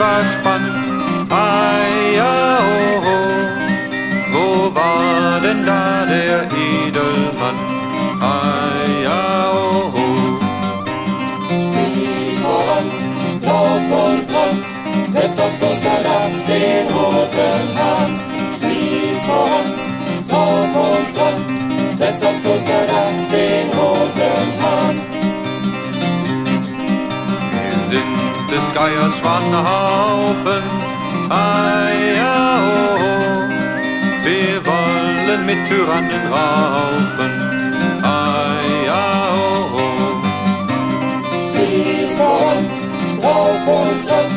war spannend, ai, oh, oh. Wo war denn da der Edelmann, ai, oh, oh. Stieß voran, lauf und komm, setz aufs Kostverlag den roten Hahn. Stieß voran, lauf und komm, setz aufs Kostverlag den roten Hahn. Des Geiers schwarzer Haufen, ai, oh, oh. Wir wollen mit Tyrannen raufen, ai, oh, oh. Stieß voran, rauf und dran,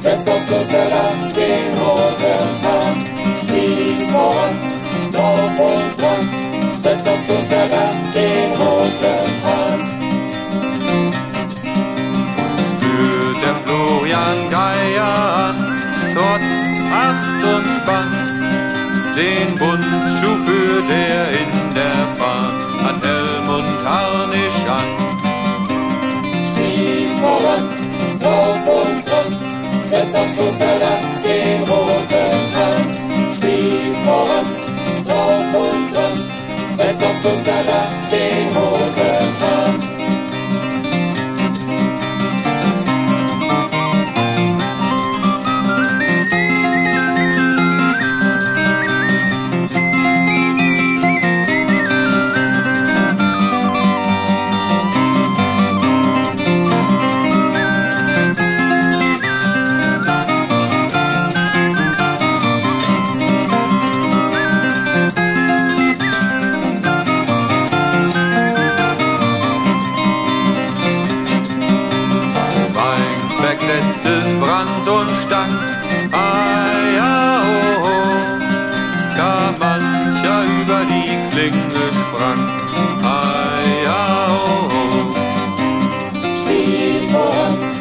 setzt aufs Klosterland den roten Hahn. Stieß voran, rauf und dran, setzt aufs Klosterland den roten Hahn. Florian Geier an, trotz Acht und Bann, den Bundschuh führt er in der Fahrt, an Helm und Harnisch an. Stieß voran, lauf und komm, setz aufs Klosterland den roten Hahn. Stieß voran, lauf und komm, setz aufs Klosterland den roten Hahn. Sprang, ai, oh, oh. Stieß voran,